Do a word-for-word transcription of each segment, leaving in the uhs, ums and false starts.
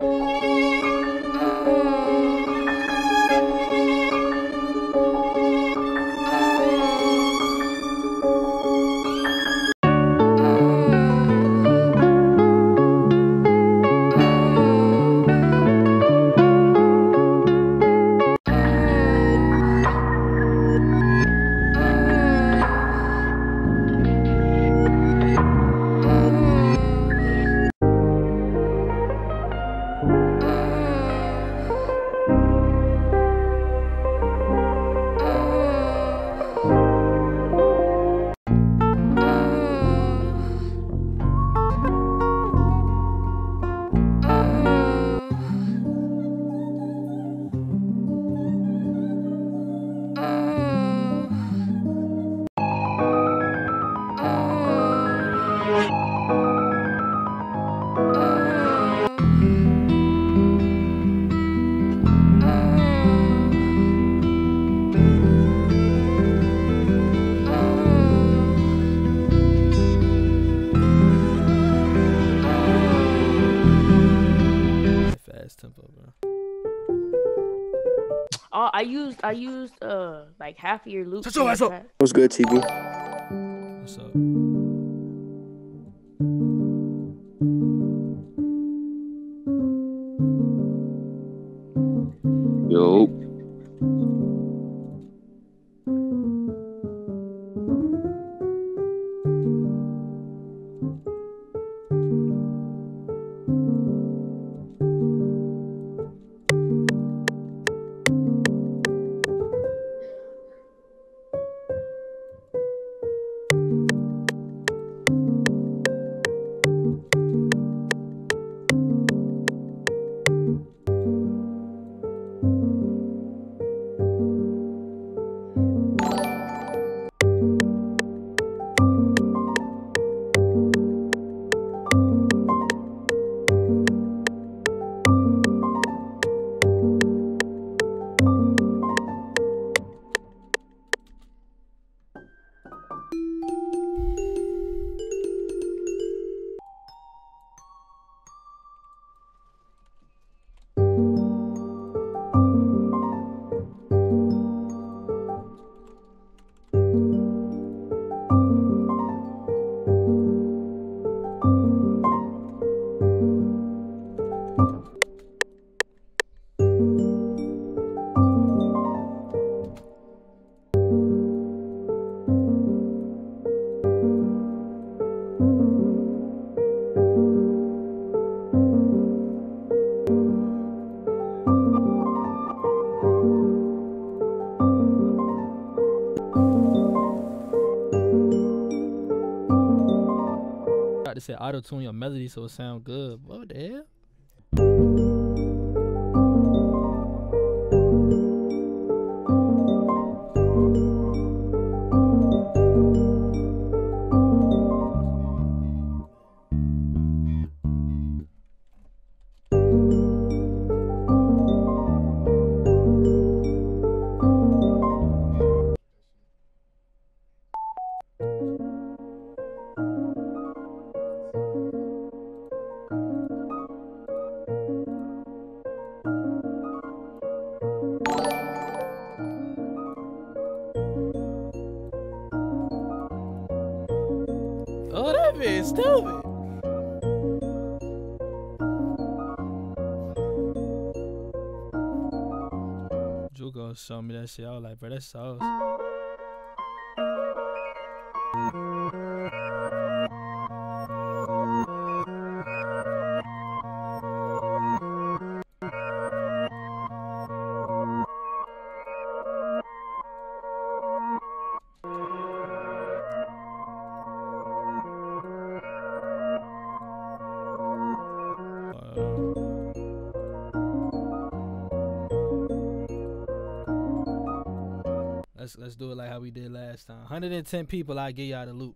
Oh, I used I used uh like half of your loot. What's up? What's good, T V? What's up? Yo. It said auto tune your melody so it sound good. What the hell? It's stupid. Jugo showed me that shit. I was like, bro, that's sauce. Let's, let's do it like how we did last time. one hundred ten people, I'll get y'all the loot.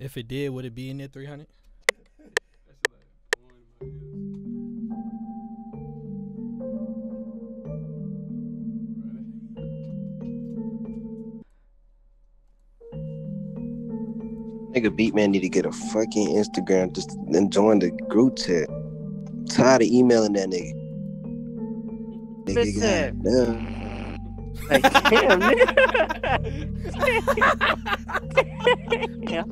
If it did, would it be in there three hundred? Nigga, Beatman need to get a fucking Instagram just and join the group chat. I'm tired of emailing that nigga. Nigga, like, damn, yeah.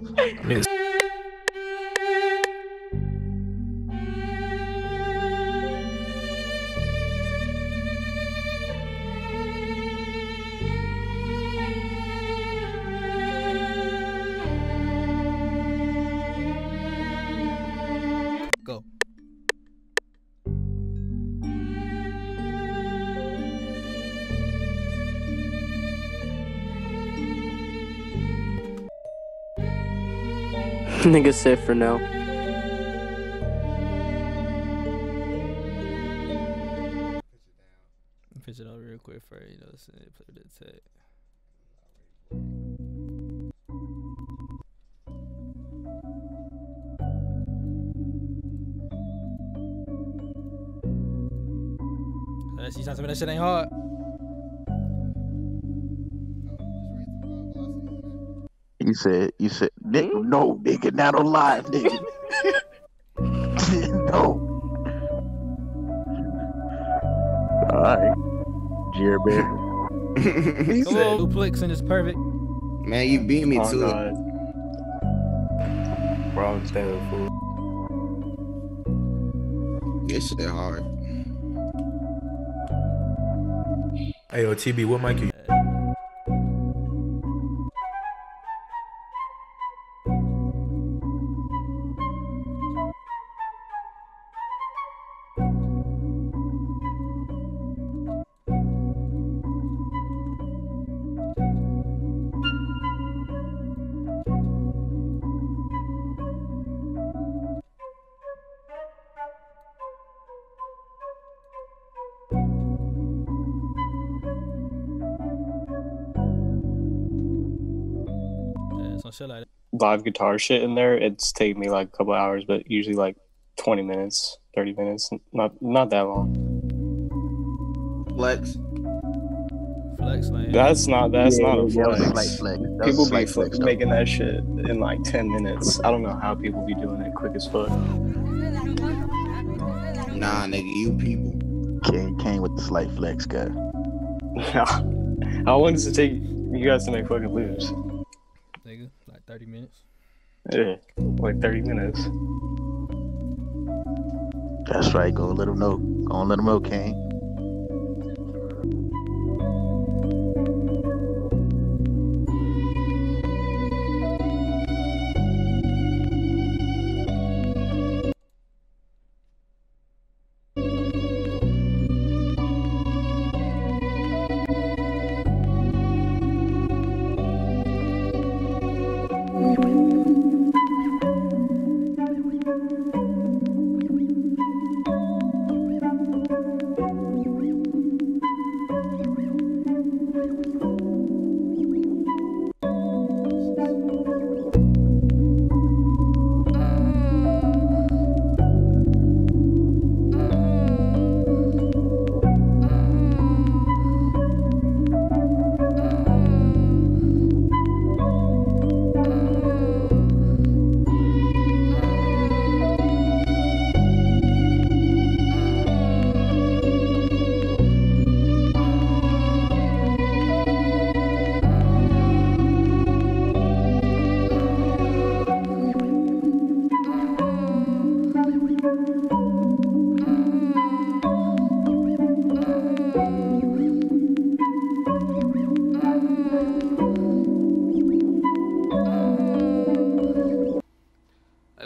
Go. Nigga said for now. Pitch it out real quick for you know, so they play that tag. She's not saying that shit ain't hard. You said, you said, nigga, no, nigga, not alive, nigga. No. All right. Jerry Bear. He Come said, on, Duplex, and it's perfect. Man, you beat me oh, to God. it. Bro, I'm staying with food. This shit hard. Hey, yo, T B, what mic are you? Like live guitar shit in there, it's taken me like a couple hours, but usually like twenty minutes, thirty minutes, not not that long. Flex, flex, man. That's not that's yeah, not a flex. Yeah, flex, flex. People be flex, making that shit in like ten minutes. I don't know how people be doing it quick as fuck. Nah, nigga, you people came came with the slight flex, guy. I wanted to take you guys to make fucking lose. Nigga, like thirty minutes. Yeah, like thirty minutes. That's right, go let them know. Go let them know, Kane.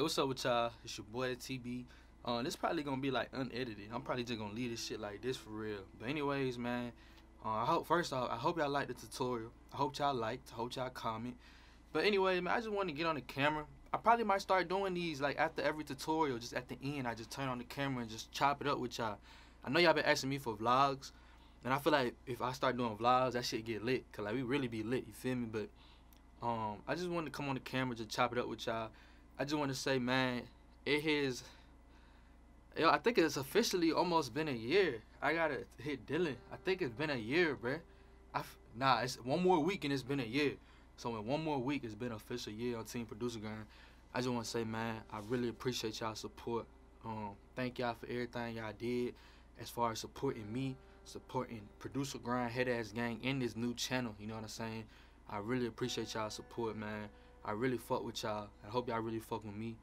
What's up with y'all? It's your boy T B. Uh, this probably gonna be like unedited. I'm probably just gonna leave this shit like this for real. But anyways, man, uh, I hope first off, I hope y'all liked the tutorial. I hope y'all liked. I hope y'all comment. But anyway, man, I just want to get on the camera. I probably might start doing these like after every tutorial. Just at the end, I just turn on the camera and just chop it up with y'all. I know y'all been asking me for vlogs, and I feel like if I start doing vlogs, that shit get lit. Cause like we really be lit. You feel me? But um, I just wanted to come on the camera to chop it up with y'all. I just want to say, man, it has, yo, I think it's officially almost been a year. I got to hit Dylan. I think it's been a year, bruh. I, nah, it's one more week and it's been a year. So in one more week, it's been an official year on Team Producer Grind. I just want to say, man, I really appreciate y'all support. Um, thank y'all for everything y'all did as far as supporting me, supporting Producer Grind, Headass Gang, and this new channel. You know what I'm saying? I really appreciate y'all support, man. I really fuck with y'all. I hope y'all really fuck with me.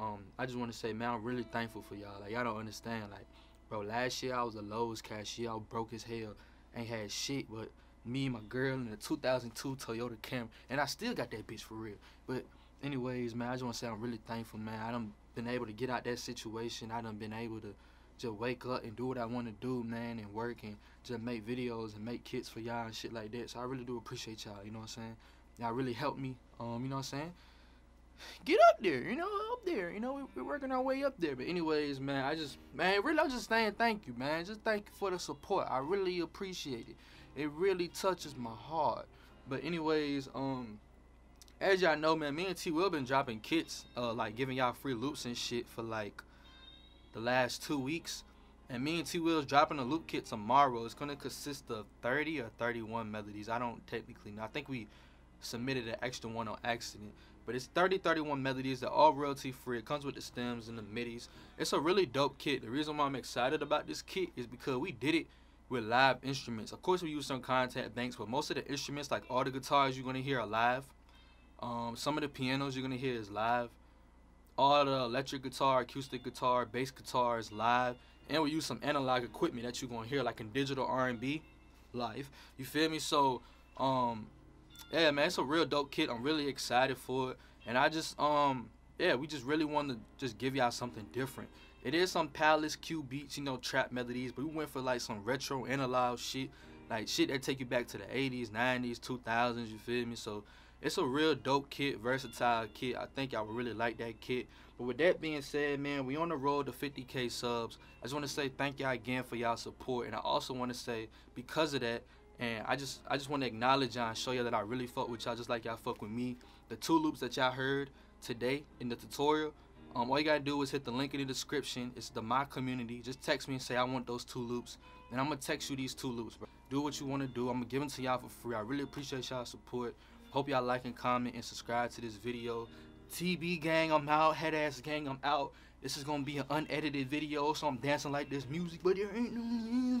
Um, I just want to say, man, I'm really thankful for y'all. Like, y'all don't understand. Like, bro, last year I was the lowest cashier. I was broke as hell. Ain't had shit, but me and my girl in the two thousand two Toyota Camry. And I still got that bitch for real. But anyways, man, I just want to say I'm really thankful, man. I done been able to get out that situation. I done been able to just wake up and do what I want to do, man, and work and just make videos and make kits for y'all and shit like that. So I really do appreciate y'all, you know what I'm saying? Y'all really helped me, um, you know what I'm saying? Get up there, you know, up there, you know, we, we're working our way up there. But anyways, man, I just, man, really, I'm just saying thank you, man. Just thank you for the support. I really appreciate it. It really touches my heart. But anyways, um, as y'all know, man, me and T-Will been dropping kits, uh, like giving y'all free loops and shit for like the last two weeks. And me and T-Will's dropping a loop kit tomorrow. It's going to consist of thirty or thirty-one melodies. I don't technically know. I think we submitted an extra one on accident, but it's thirty, thirty-one melodies. They're all royalty free. It comes with the stems and the midis. It's a really dope kit. The reason why I'm excited about this kit is because we did it with live instruments. Of course, we use some contact banks, but most of the instruments, like all the guitars you're going to hear are live. Um, some of the pianos you're going to hear is live. all the electric guitar, acoustic guitar, bass guitars live, and we use some analog equipment that you're gonna hear like in digital R and B live. You feel me? So um yeah, man, it's a real dope kit. I'm really excited for it, and I just um yeah, we just really wanted to just give y'all something different. It is some PVLACE CuBeatz, you know, trap melodies, but we went for like some retro analog shit, like shit that take you back to the eighties, nineties, two thousands, you feel me? So it's a real dope kit, versatile kit. I think y'all would really like that kit. But with that being said, man, we on the road to fifty K subs. I just want to say thank y'all again for y'all support, and I also want to say because of that, and I just I just want to acknowledge y'all and show y'all that I really fuck with y'all just like y'all fuck with me. The two loops that y'all heard today in the tutorial, um, all you gotta do is hit the link in the description. It's the My Community. Just text me and say I want those two loops, and I'm gonna text you these two loops, bro. Do what you want to do. I'm gonna give them to y'all for free. I really appreciate y'all's support. Hope y'all like and comment and subscribe to this video. T B gang, I'm out. Headass gang, I'm out. This is gonna be an unedited video, so I'm dancing like this music, but there ain't no music.